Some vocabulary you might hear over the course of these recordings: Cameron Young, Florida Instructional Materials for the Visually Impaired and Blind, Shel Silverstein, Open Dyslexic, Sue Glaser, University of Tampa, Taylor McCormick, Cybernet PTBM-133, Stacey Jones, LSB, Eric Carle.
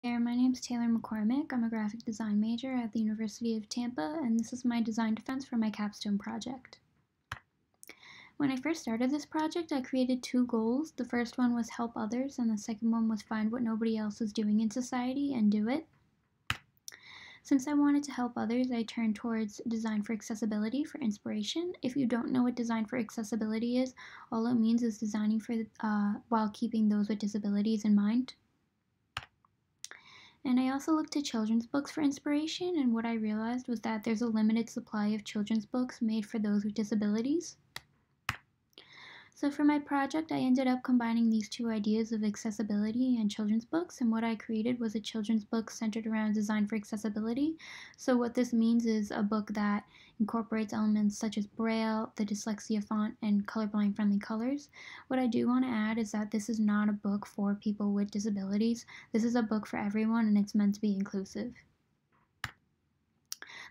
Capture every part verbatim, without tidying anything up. Hey there, my name is Taylor McCormick. I'm a graphic design major at the University of Tampa, and this is my design defense for my capstone project. When I first started this project, I created two goals. The first one was help others, and the second one was find what nobody else is doing in society and do it. Since I wanted to help others, I turned towards design for accessibility for inspiration. If you don't know what design for accessibility is, all it means is designing for uh, while keeping those with disabilities in mind. And I also looked to children's books for inspiration, and what I realized was that there's a limited supply of children's books made for those with disabilities. So for my project, I ended up combining these two ideas of accessibility and children's books, and what I created was a children's book centered around design for accessibility. So what this means is a book that incorporates elements such as Braille, the dyslexia font, and colorblind-friendly colors. What I do want to add is that this is not a book for people with disabilities. This is a book for everyone, and it's meant to be inclusive.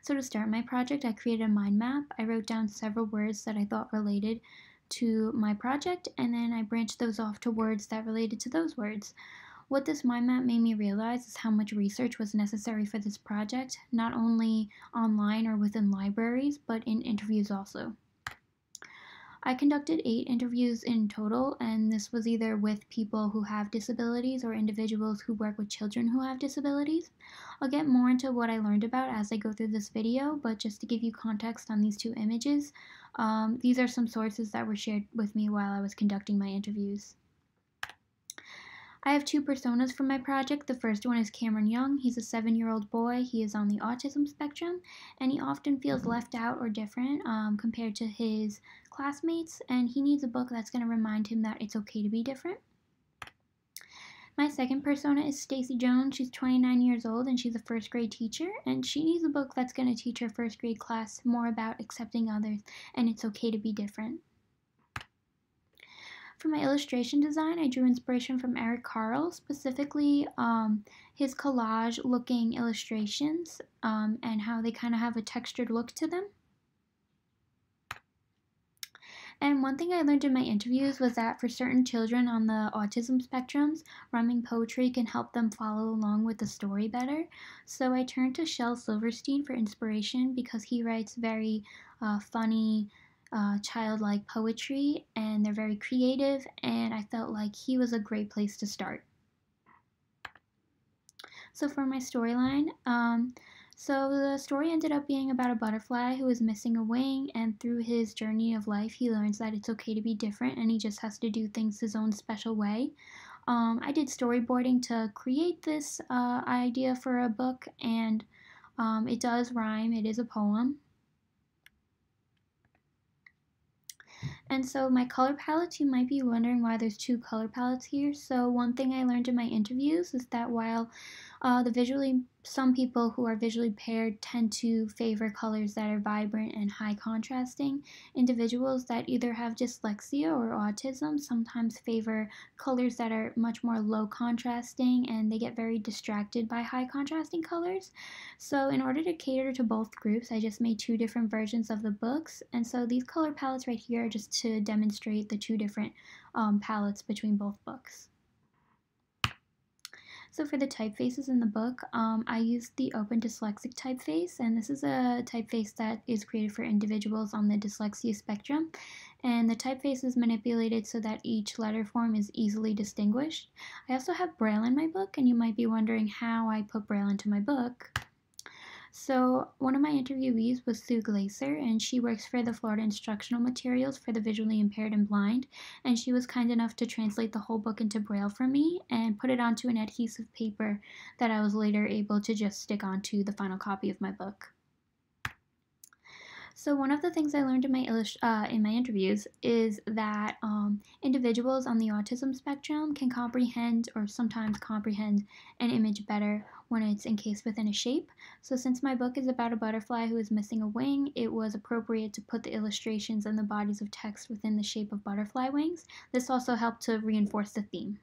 So to start my project, I created a mind map. I wrote down several words that I thought related to my project, and then I branched those off to words that related to those words. What this mind map made me realize is how much research was necessary for this project, not only online or within libraries, but in interviews also. I conducted eight interviews in total, and this was either with people who have disabilities or individuals who work with children who have disabilities. I'll get more into what I learned about as I go through this video, but just to give you context on these two images, um, these are some sources that were shared with me while I was conducting my interviews. I have two personas for my project. The first one is Cameron Young. He's a seven-year-old boy. He is on the autism spectrum, and he often feels left out or different um, compared to his classmates, and he needs a book that's going to remind him that it's okay to be different. My second persona is Stacey Jones. She's twenty-nine years old, and she's a first grade teacher, and she needs a book that's going to teach her first grade class more about accepting others, and it's okay to be different. For my illustration design, I drew inspiration from Eric Carle, specifically um, his collage-looking illustrations um, and how they kind of have a textured look to them. And one thing I learned in my interviews was that for certain children on the autism spectrums, rhyming poetry can help them follow along with the story better. So I turned to Shel Silverstein for inspiration because he writes very uh, funny, Uh, childlike poetry, and they're very creative, and I felt like he was a great place to start. So for my storyline, um, so the story ended up being about a butterfly who is missing a wing, and through his journey of life he learns that it's okay to be different and he just has to do things his own special way. Um, I did storyboarding to create this uh, idea for a book, and um, it does rhyme, it is a poem. And so my color palettes, you might be wondering why there's two color palettes here. So one thing I learned in my interviews is that while uh, the visually, some people who are visually impaired tend to favor colors that are vibrant and high contrasting, individuals that either have dyslexia or autism sometimes favor colors that are much more low contrasting, and they get very distracted by high contrasting colors. So in order to cater to both groups, I just made two different versions of the books. And so these color palettes right here are just to demonstrate the two different um, palettes between both books. So for the typefaces in the book, um, I used the Open Dyslexic typeface, and this is a typeface that is created for individuals on the dyslexia spectrum, and the typeface is manipulated so that each letter form is easily distinguished. I also have Braille in my book, and you might be wondering how I put Braille into my book. So one of my interviewees was Sue Glaser, and she works for the Florida Instructional Materials for the Visually Impaired and Blind, and she was kind enough to translate the whole book into Braille for me and put it onto an adhesive paper that I was later able to just stick onto the final copy of my book. So one of the things I learned in my uh, in my interviews is that um, individuals on the autism spectrum can comprehend, or sometimes comprehend, an image better when it's encased within a shape. So since my book is about a butterfly who is missing a wing, it was appropriate to put the illustrations and the bodies of text within the shape of butterfly wings. This also helped to reinforce the theme.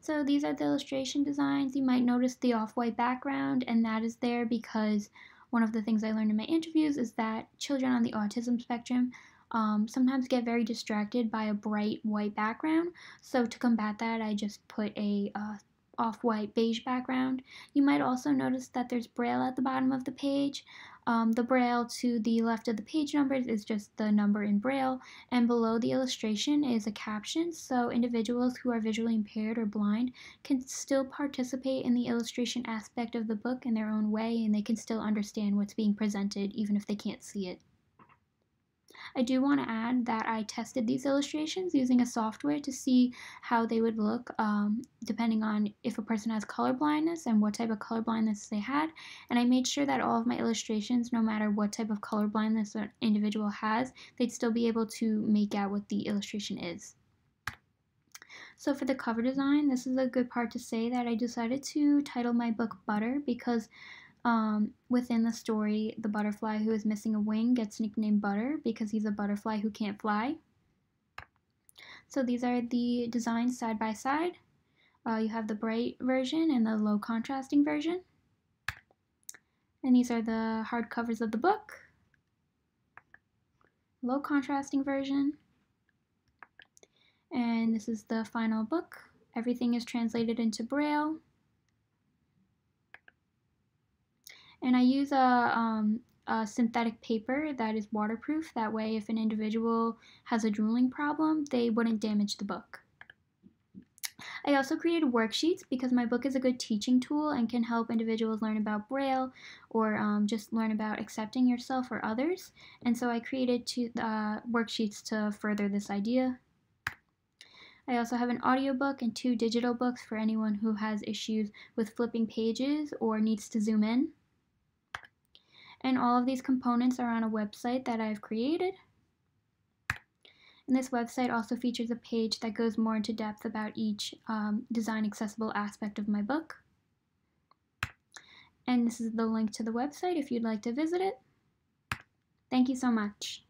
So these are the illustration designs. You might notice the off-white background, and that is there because one of the things I learned in my interviews is that children on the autism spectrum um, sometimes get very distracted by a bright white background. So to combat that, I just put a uh, off-white beige background. You might also notice that there's Braille at the bottom of the page. Um, the Braille to the left of the page numbers is just the number in Braille, and below the illustration is a caption, so individuals who are visually impaired or blind can still participate in the illustration aspect of the book in their own way, and they can still understand what's being presented even if they can't see it. I do want to add that I tested these illustrations using a software to see how they would look um, depending on if a person has color blindness and what type of color blindness they had, and I made sure that all of my illustrations, no matter what type of color blindness an individual has, they'd still be able to make out what the illustration is. So for the cover design, this is a good part to say that I decided to title my book Butter because Um, within the story, the butterfly who is missing a wing gets nicknamed Butter because he's a butterfly who can't fly. So these are the designs side by side. Uh, you have the bright version and the low contrasting version. And these are the hard covers of the book. Low contrasting version. And this is the final book. Everything is translated into Braille. And I use a, um, a synthetic paper that is waterproof. That way, if an individual has a drooling problem, they wouldn't damage the book. I also created worksheets because my book is a good teaching tool and can help individuals learn about Braille or um, just learn about accepting yourself or others. And so I created two, uh, worksheets to further this idea. I also have an audiobook and two digital books for anyone who has issues with flipping pages or needs to zoom in. And all of these components are on a website that I've created. And this website also features a page that goes more into depth about each um, design accessible aspect of my book. And this is the link to the website if you'd like to visit it. Thank you so much.